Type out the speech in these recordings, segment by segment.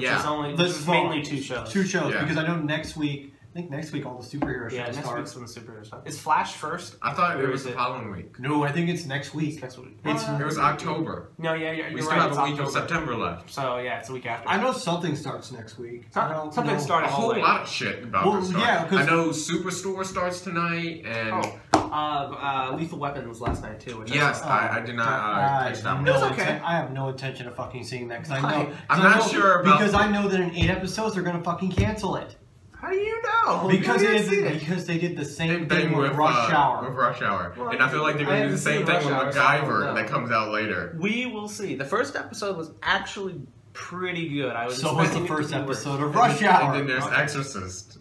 Yeah. There's mainly two shows. Two shows, yeah. Because I know next week, I think next week all the superhero shows start. Yeah, next week's when the superhero stuff. Is Flash first? I thought it was the following week. No, I think it's next week. It's next week. It was October. No, yeah, you're right. We still have a week of September left. So, yeah, it's the week after. I know something starts next week. Something started a whole lot of shit about this. Yeah, I know Superstore starts tonight, and... Lethal Weapon was last night too. Which I did not catch that. No, okay. I have no intention of fucking seeing that because I know. Because I know that in 8 episodes they're gonna fucking cancel it. How do you know? Because they did the same thing with Rush Hour. With Rush Hour, well, and I feel like they're gonna do the same thing with MacGyver that comes out later. We will see. The first episode was actually pretty good. I was so was the first episode of Rush Hour. And then there's Exorcist.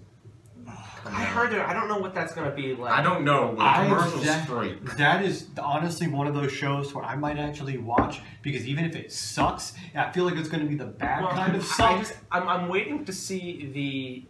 I heard it. I don't know what that's going to be like. I don't know. That is honestly one of those shows where I might actually watch because even if it sucks, I feel like it's going to be the bad kind of sucks. I'm waiting to see the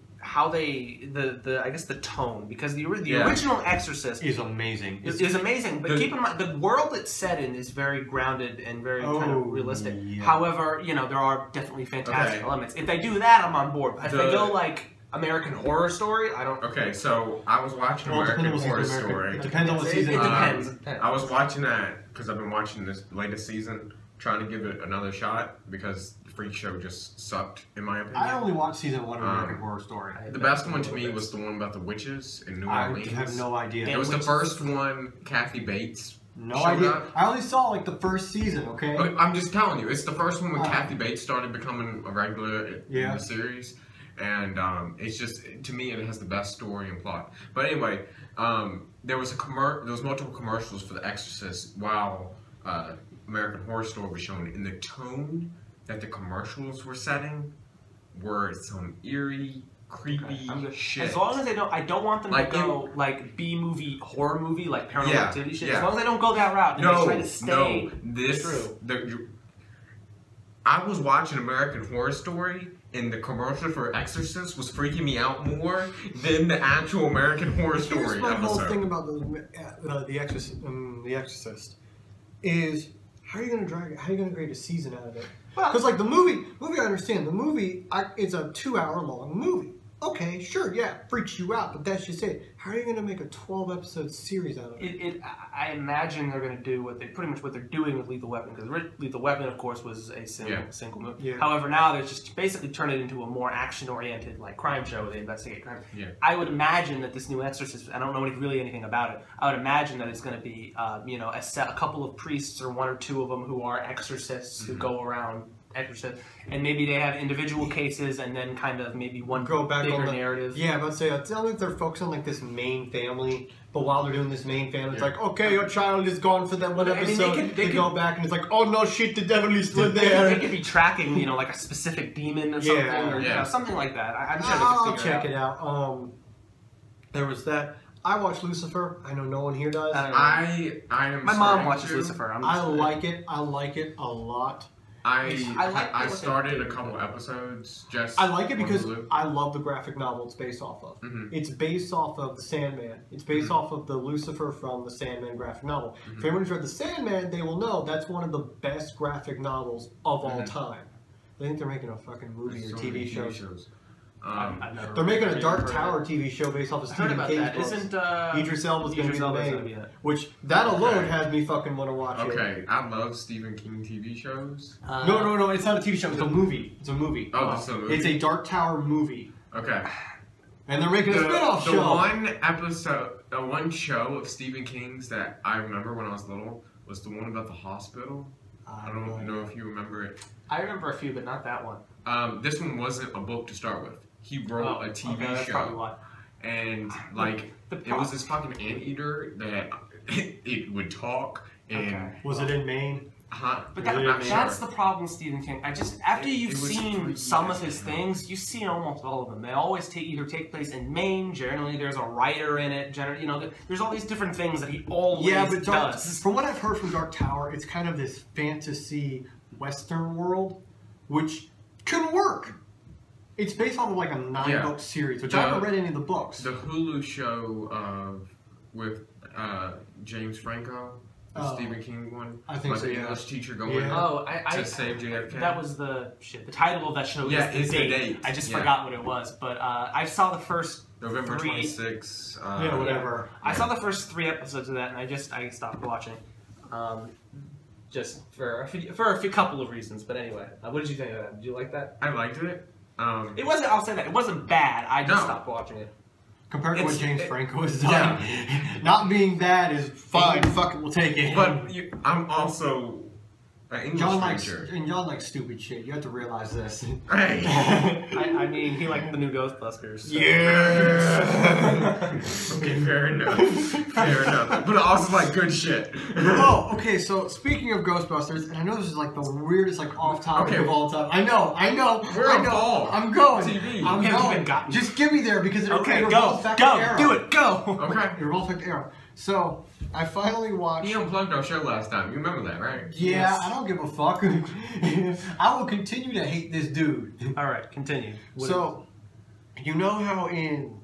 tone because the original Exorcist is amazing. It's amazing, but keep in mind the world it's set in is very grounded and very kind of realistic. Yeah. However, you know there are definitely fantastic elements. If they do that, I'm on board. But if they go like American Horror Story? I don't... Okay, so I was watching American Horror Story. It depends on what season. It depends. I was watching that because I've been watching this latest season, trying to give it another shot because the Freak Show just sucked, in my opinion. I only watched season 1 of American Horror Story. The best one to me was the one about the witches in New Orleans. I have no idea. It was the first one, Kathy Bates. No idea. I only saw like the first season, okay? I'm just telling you, it's the first one when Kathy Bates started becoming a regular in the series. And it's just, to me, it has the best story and plot. But anyway, there was multiple commercials for The Exorcist while American Horror Story was shown. And the tone that the commercials were setting were some eerie, creepy shit. As long as they don't, I don't want them to go like B-movie, horror movie, like Paranormal Activity shit. Yeah. As long as they don't go that route and they try to stay true. I was watching American Horror Story, and the commercial for Exorcist was freaking me out more than the actual American Horror Story episode. The whole thing about the Exorcist is how are you going to drag it? How are you going to grade a season out of it? Because like the movie, I understand the movie. It's a 2-hour long movie. Okay, sure, yeah, freaks you out, but that's just it. How are you going to make a 12-episode series out of it? I imagine they're going to do pretty much what they're doing with Lethal Weapon, because Lethal Weapon, of course, was a single movie. Yeah. However, now they're just basically turning it into a more action-oriented, like, crime show where they investigate crime. Yeah. I would imagine that this new Exorcist, I don't know really anything about it, I would imagine that it's going to be, a couple of priests or one or two of them who are exorcists who go around... and maybe they have individual cases and then kind of maybe one bigger narrative. Yeah, but say I tell them they're focused on like this main family, but while they're doing this main family, it's like, okay, your child is gone for that one episode. They go back and it's like, oh no shit, the devil is still there. They could be tracking, like a specific demon or something, something like that. I'm sure they could check it out. There was that. I watch Lucifer. I know no one here does. My mom watches Lucifer. I like it. I like it a lot. I started a couple episodes just... I like it because I love the graphic novel it's based off of. Mm-hmm. It's based off of the Sandman. It's based off of the Lucifer from the Sandman graphic novel. Mm-hmm. If anyone's read the Sandman, they will know that's one of the best graphic novels of all time. I think they're making a fucking movie or TV show. They're making a Dark Tower TV show based off of Stephen King's books. Idris Elba's going to be the main, which that alone has me fucking want to watch it. Okay, I love Stephen King TV shows. No, it's not a TV show. It's a movie. It's a movie. Oh, it's a movie. It's a Dark Tower movie. Okay. And they're making a spin-off show. The one show of Stephen King's that I remember when I was little was the one about the hospital. I don't know if you remember it. I remember a few, but not that one. This one wasn't a book to start with. He wrote a TV show, and like it was this fucking anteater that it would talk. And was it in Maine? Huh? But that's the problem, Stephen King. After you've seen some of his things, you've seen almost all of them. They always take place in Maine. Generally, there's a writer in it. Generally, there's all these different things that he always does. From what I've heard from Dark Tower, it's kind of this fantasy Western world, which can work. It's based on like a 9-book series, which I haven't read any of the books. The Hulu show with James Franco The Stephen King one. I think so, yeah. The English teacher going to save JFK. That was the shit. The title of that show is The Date. I just forgot what it was, but I saw the first November 26th. I saw the first 3 episodes of that, and I stopped watching. Just for a couple of reasons, but anyway. What did you think of that? Did you like that? I liked it. It wasn't, I'll say that, it wasn't bad. I just stopped watching it. Compared to what James Franco has done, not being bad is fine. Fuck it, we'll take it. But I'm also an English teacher. And y'all like stupid shit. You have to realize this. Hey. I mean, he liked the new Ghostbusters. So. Yeah. Okay, fair enough. Fair enough. But I also like good shit. Oh, okay. So speaking of Ghostbusters, and I know this is like the weirdest, like off topic of all time. I know. I'm going. TV. I'm going. Just give me there because it Arrow. Do it. Go. Okay. Your roll effect Arrow. So, I finally watched... He unplugged our show last time. You remember that, right? Yeah, yes. I don't give a fuck. I will continue to hate this dude. Alright, continue. You know how in...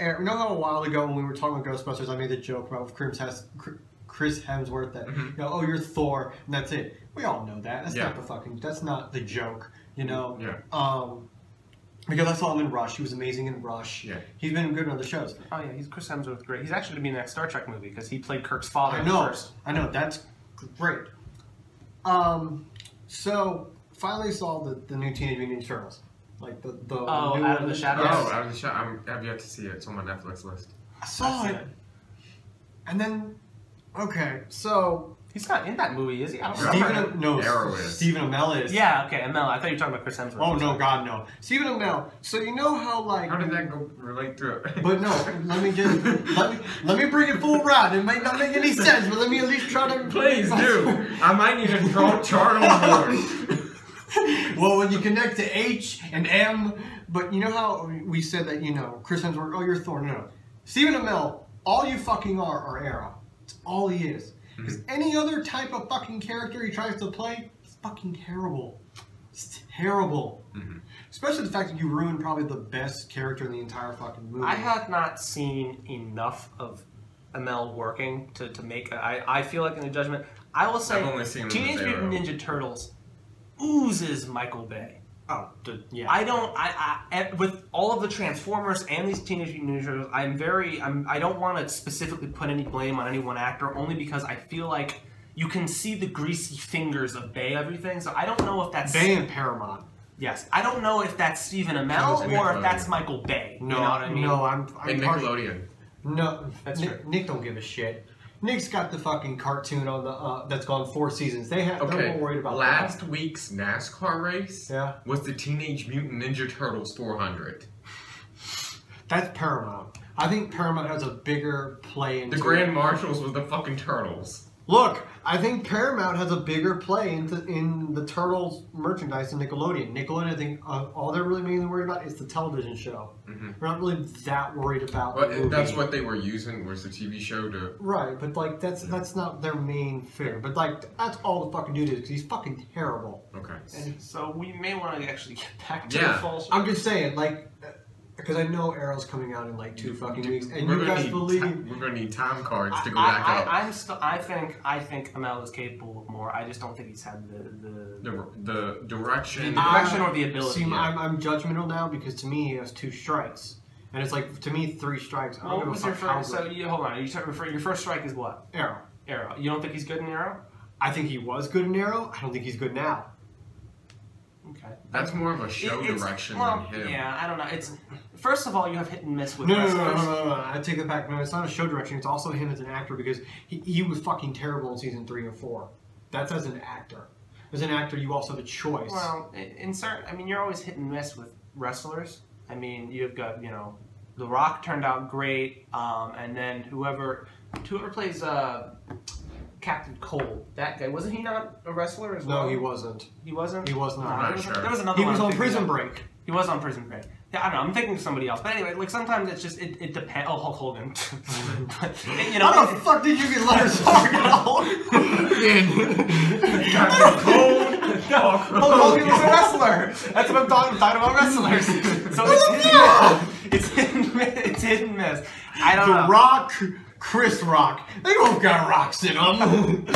you know how a while ago when we were talking about Ghostbusters, I made the joke about Chris Hemsworth that, you know, oh, you're Thor, and that's it. We all know that. That's not the fucking... That's not the joke, you know? Yeah. Because I saw him in Rush. He was amazing in Rush. Yeah. He's been good in other shows. Oh, yeah. He's Chris Hemsworth. Great. He's actually going to be in that Star Trek movie because he played Kirk's father first. I know. That's great. So, finally saw the new Teenage Mutant Ninja Turtles. Like the new Out of the Shadows? Oh, Out of the Shadows. I've yet to see it. It's on my Netflix list. I saw it. And then, okay. So... He's not in that movie, is he? I don't remember. No, Arrow is. Stephen Amell is. Yeah, okay, Amell. I thought you were talking about Chris Hemsworth. Oh, no, God, no. Stephen Amell. So you know how, like... How did that go relate to it? But no, let me just... let me bring it full round. It might not make any sense, but let me at least try to... Please do. I might need to draw chart on board. Well, when you connect to H and M... But you know how we said that, you know, Chris Hemsworth, oh, you're Thor. No, no. Stephen Amell, all you fucking are Arrow. It's all he is. Because any other type of fucking character he tries to play is fucking terrible. It's terrible. Especially the fact that you ruined probably the best character in the entire fucking movie. I have not seen enough of Amell working to make... I feel like in the judgment... I will say Teenage Mutant Ninja Turtles oozes Michael Bay. Oh, dude. Yeah. I don't... I with all of the Transformers and these Teenage Mutant Ninja Turtles, I don't want to specifically put any blame on any one actor, only because I feel like you can see the greasy fingers of Bay everything, so I don't know if that's... Bay and Paramount. Yes. I don't know if that's Stephen Amell or if that's Michael Bay. No, you know what I mean? No, I'm Nickelodeon. No, that's true. Nick don't give a shit. Nick's got the fucking cartoon on the that's gone 4 seasons. They're more worried about last week's NASCAR race. Yeah, was the Teenage Mutant Ninja Turtles 400. That's Paramount. I think Paramount has a bigger play in. The Grand Marshals was the fucking Turtles. Look, I think Paramount has a bigger play in the Turtles merchandise than Nickelodeon. Nickelodeon, I think all they're really mainly worried about is the television show. We're not really that worried about. But that's what they were using was the TV show to. Right, but like that's not their main fear. But like that's all the fucking dude is because he's fucking terrible. Okay. And so we may want to actually get back to the false. I'm just saying, like. Because I know Arrow's coming out in like 2 fucking weeks, and you guys believe we're gonna need time cards to go back up. I think Amell is capable of more. I just don't think he's had the direction, or the ability. See, I'm judgmental now because to me he has 2 strikes, and it's like to me 3 strikes. I don't know what's your first? So hold on. Your first strike is what? Arrow. Arrow. You don't think he's good in Arrow? I think he was good in Arrow. I don't think he's good now. Okay. That's more of a show direction than him. Yeah, I don't know. It's first of all, you have hit and miss with wrestlers. No. I take that back. No, it's not a show direction. It's also him as an actor because he was fucking terrible in season 3 or 4. That's as an actor. As an actor, you also have a choice. Well, I mean, you're always hit and miss with wrestlers. I mean, you've got The Rock turned out great, and then whoever plays Captain Cole, that guy, wasn't he not a wrestler as well? No, he wasn't. He wasn't? He was not. I'm not sure. There was another one. He was on Prison Break. He was on Prison Break. Yeah, I don't know, I'm thinking of somebody else. But anyway, like sometimes it's just, it depends. Oh, Hulk Hogan. How the fuck did you get letters talking about Hulk Hogan? Hulk Hogan was a wrestler. That's what I'm talking about wrestlers. So it's hit and miss. I don't know. The Rock... Chris Rock. They both got rocks in them.